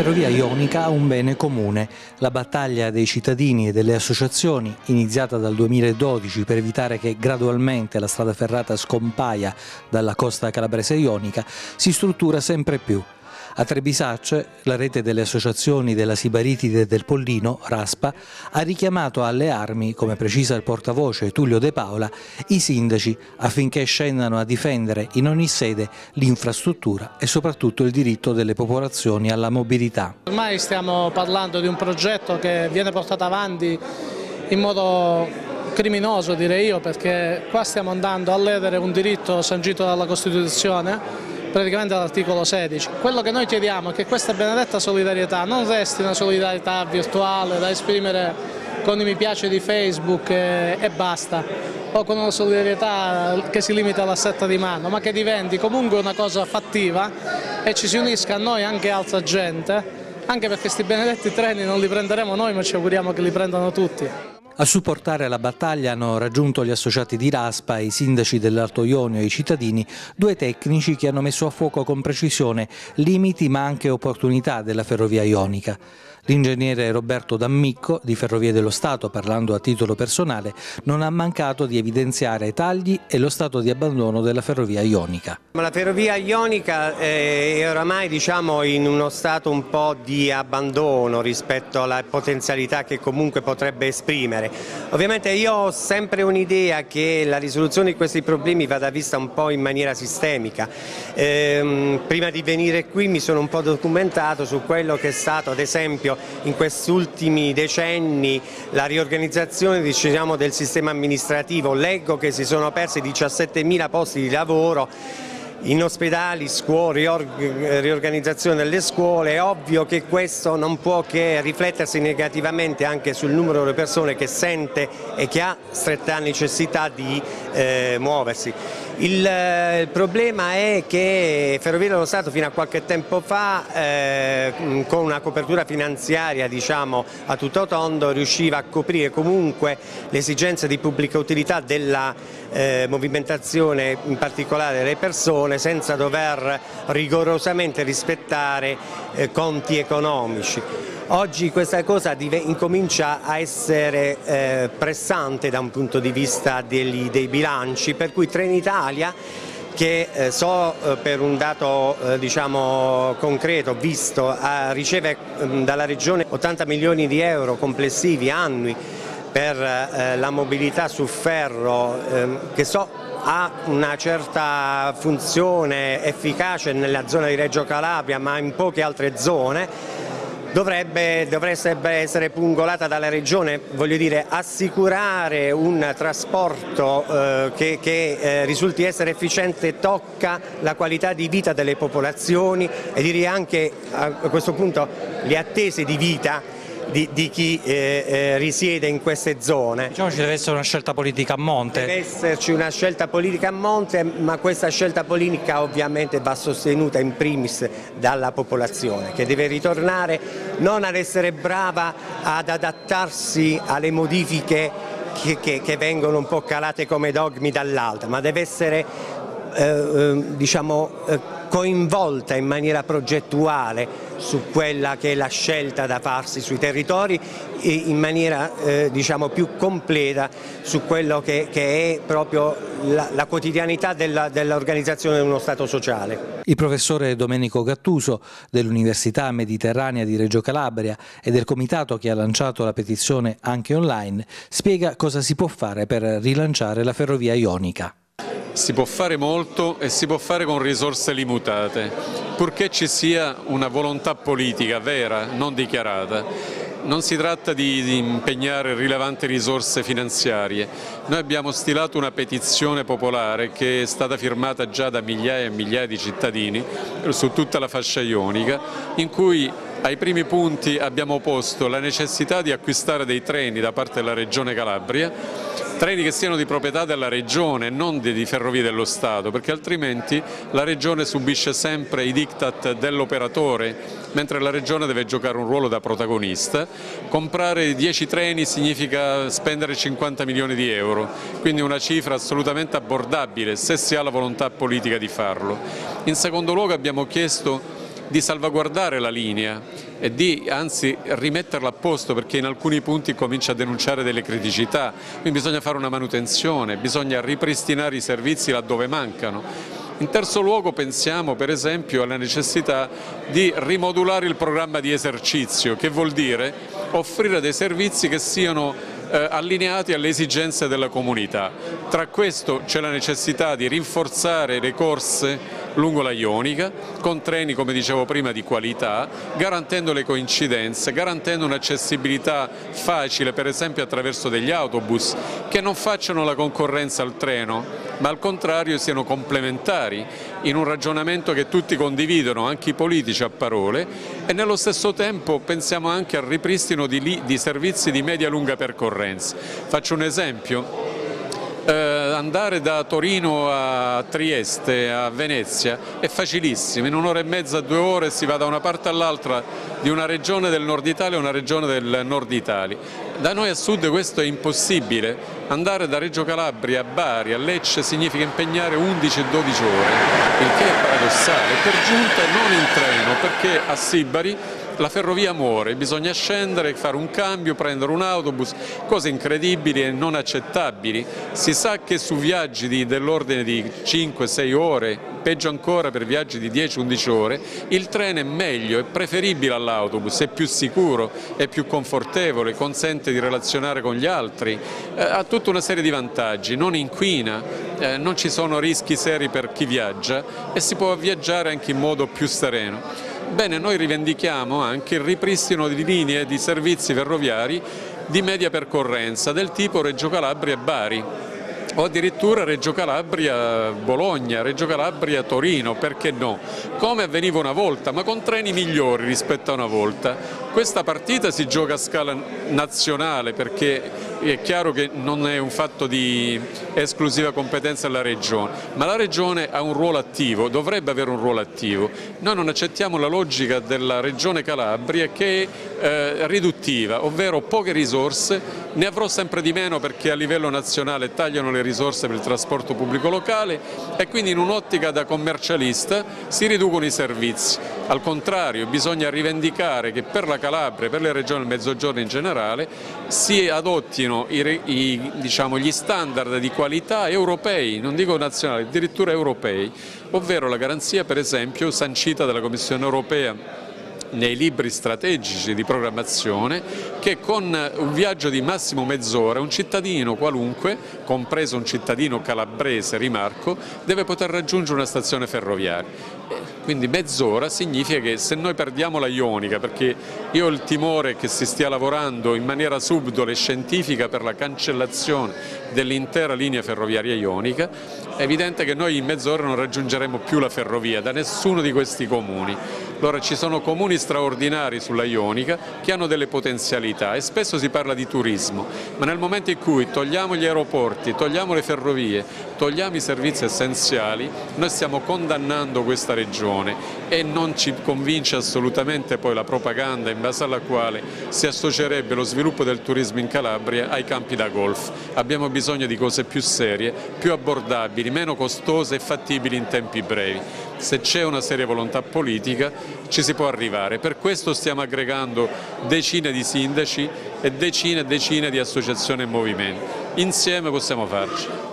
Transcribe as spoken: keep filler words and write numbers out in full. ferrovia ionica ha un bene comune: la battaglia dei cittadini e delle associazioni, iniziata dal duemiladodici per evitare che gradualmente la strada ferrata scompaia dalla costa calabrese ionica, si struttura sempre più. A Trebisacce, la rete delle associazioni della Sibaritide e del Pollino, RASPA, ha richiamato alle armi, come precisa il portavoce Tullio De Paola, i sindaci affinché scendano a difendere in ogni sede l'infrastruttura e soprattutto il diritto delle popolazioni alla mobilità. Ormai stiamo parlando di un progetto che viene portato avanti in modo criminoso, direi io, perché qua stiamo andando a ledere un diritto sancito dalla Costituzione, praticamente all'articolo sedici. Quello che noi chiediamo è che questa benedetta solidarietà non resti una solidarietà virtuale da esprimere con i mi piace di Facebook e basta, o con una solidarietà che si limita alla stretta di mano, ma che diventi comunque una cosa fattiva e ci si unisca a noi anche altra gente, anche perché questi benedetti treni non li prenderemo noi, ma ci auguriamo che li prendano tutti. A supportare la battaglia hanno raggiunto gli associati di RASPA, i sindaci dell'Alto Ionio e i cittadini, due tecnici che hanno messo a fuoco con precisione limiti ma anche opportunità della ferrovia ionica. L'ingegnere Roberto D'Amico di Ferrovie dello Stato, parlando a titolo personale, non ha mancato di evidenziare tagli e lo stato di abbandono della ferrovia ionica. La ferrovia ionica è oramai, diciamo, in uno stato un po' di abbandono rispetto alla potenzialità che comunque potrebbe esprimere. Ovviamente io ho sempre un'idea che la risoluzione di questi problemi vada vista un po' in maniera sistemica. Ehm, prima di venire qui mi sono un po' documentato su quello che è stato, ad esempio, in questi ultimi decenni la riorganizzazione, diciamo, del sistema amministrativo. Leggo che si sono persi diciassettemila posti di lavoro in ospedali, scuole, riorg riorganizzazione delle scuole. È ovvio che questo non può che riflettersi negativamente anche sul numero delle persone che sente e che ha stretta necessità di eh, muoversi. Il, eh, il problema è che Ferrovie dello Stato fino a qualche tempo fa, eh, con una copertura finanziaria, diciamo, a tutto tondo, riusciva a coprire comunque le esigenze di pubblica utilità della eh, movimentazione, in particolare delle persone, senza dover rigorosamente rispettare eh, conti economici. Oggi questa cosa incomincia a essere eh, pressante da un punto di vista degli, dei bilanci, per cui Trenitalia, che eh, so eh, per un dato eh, diciamo concreto, visto, eh, riceve eh, dalla Regione ottanta milioni di euro complessivi annui per eh, la mobilità su ferro, eh, che so ha una certa funzione efficace nella zona di Reggio Calabria, ma in poche altre zone, dovrebbe, dovrebbe essere pungolata dalla Regione. Voglio dire, assicurare un trasporto eh, che, che eh, risulti essere efficiente tocca la qualità di vita delle popolazioni e direi anche a questo punto le attese di vita Di, di chi eh, eh, risiede in queste zone. Diciamo, ci deve essere una scelta politica a monte. Deve esserci una scelta politica a monte, ma questa scelta politica ovviamente va sostenuta in primis dalla popolazione, che deve ritornare non ad essere brava ad adattarsi alle modifiche che, che, che vengono un po' calate come dogmi dall'alto, ma deve essere eh, diciamo, coinvolta in maniera progettuale su quella che è la scelta da farsi sui territori, e in maniera eh, diciamo più completa su quello che, che è proprio la, la quotidianità dell'organizzazione dell di uno Stato sociale. Il professore Domenico Gattuso dell'Università Mediterranea di Reggio Calabria e del comitato che ha lanciato la petizione anche online spiega cosa si può fare per rilanciare la ferrovia ionica. Si può fare molto e si può fare con risorse limitate, purché ci sia una volontà politica vera, non dichiarata. Non si tratta di impegnare rilevanti risorse finanziarie. Noi abbiamo stilato una petizione popolare che è stata firmata già da migliaia e migliaia di cittadini su tutta la fascia ionica, in cui ai primi punti abbiamo posto la necessità di acquistare dei treni da parte della Regione Calabria, treni che siano di proprietà della Regione e non di Ferrovie dello Stato, perché altrimenti la Regione subisce sempre i diktat dell'operatore, mentre la Regione deve giocare un ruolo da protagonista. Comprare dieci treni significa spendere cinquanta milioni di euro, quindi una cifra assolutamente abbordabile se si ha la volontà politica di farlo. In secondo luogo abbiamo chiesto di salvaguardare la linea e di anzi rimetterla a posto, perché in alcuni punti comincia a denunciare delle criticità, quindi bisogna fare una manutenzione, bisogna ripristinare i servizi laddove mancano. In terzo luogo pensiamo per esempio alla necessità di rimodulare il programma di esercizio, che vuol dire offrire dei servizi che siano eh, allineati alle esigenze della comunità. Tra questo c'è la necessità di rinforzare le corse lungo la Ionica con treni, come dicevo prima, di qualità, garantendo le coincidenze, garantendo un'accessibilità facile per esempio attraverso degli autobus che non facciano la concorrenza al treno, ma al contrario siano complementari in un ragionamento che tutti condividono, anche i politici a parole, e nello stesso tempo pensiamo anche al ripristino di, di servizi di media-lunga percorrenza. Faccio un esempio. Eh, andare da Torino a Trieste, a Venezia, è facilissimo, in un'ora e mezza, due ore si va da una parte all'altra di una regione del nord Italia a una regione del nord Italia. Da noi a sud questo è impossibile, andare da Reggio Calabria a Bari, a Lecce significa impegnare undici dodici ore, il che è paradossale, per giunta non in treno, perché a Sibari la ferrovia muore, bisogna scendere, fare un cambio, prendere un autobus, cose incredibili e non accettabili. Si sa che su viaggi dell'ordine di cinque sei ore, peggio ancora per viaggi di dieci undici ore, il treno è meglio, è preferibile all'autobus, è più sicuro, è più confortevole, consente di relazionare con gli altri, eh, ha tutta una serie di vantaggi, non inquina, eh, non ci sono rischi seri per chi viaggia e si può viaggiare anche in modo più sereno. Bene, noi rivendichiamo anche il ripristino di linee di servizi ferroviari di media percorrenza del tipo Reggio Calabria e Bari, o addirittura Reggio Calabria-Bologna, Reggio Calabria-Torino, perché no? Come avveniva una volta, ma con treni migliori rispetto a una volta. Questa partita si gioca a scala nazionale, perché è chiaro che non è un fatto di esclusiva competenza della Regione, ma la Regione ha un ruolo attivo, dovrebbe avere un ruolo attivo. Noi non accettiamo la logica della Regione Calabria, che è eh, riduttiva, ovvero poche risorse, ne avrò sempre di meno perché a livello nazionale tagliano le risorse per il trasporto pubblico locale e quindi in un'ottica da commercialista si riducono i servizi. Al contrario, bisogna rivendicare che per la Calabria e per le regioni del Mezzogiorno in generale si adottino I, i, diciamo, gli standard di qualità europei, non dico nazionali, addirittura europei, ovvero la garanzia per esempio sancita dalla Commissione europea nei libri strategici di programmazione, che con un viaggio di massimo mezz'ora un cittadino qualunque, compreso un cittadino calabrese, rimarco, deve poter raggiungere una stazione ferroviaria. Quindi mezz'ora significa che se noi perdiamo la Ionica, perché io ho il timore che si stia lavorando in maniera subdola e scientifica per la cancellazione dell'intera linea ferroviaria ionica, è evidente che noi in mezz'ora non raggiungeremo più la ferrovia da nessuno di questi comuni. Allora ci sono comuni straordinari sulla Ionica che hanno delle potenzialità e spesso si parla di turismo, ma nel momento in cui togliamo gli aeroporti, togliamo le ferrovie, togliamo i servizi essenziali, noi stiamo condannando questa regione e non ci convince assolutamente poi la propaganda in base alla quale si associerebbe lo sviluppo del turismo in Calabria ai campi da golf. Abbiamo bisogno di cose più serie, più abbordabili, meno costose e fattibili in tempi brevi. Se c'è una seria volontà politica ci si può arrivare, per questo stiamo aggregando decine di sindaci e decine e decine di associazioni e movimenti. Insieme possiamo farci.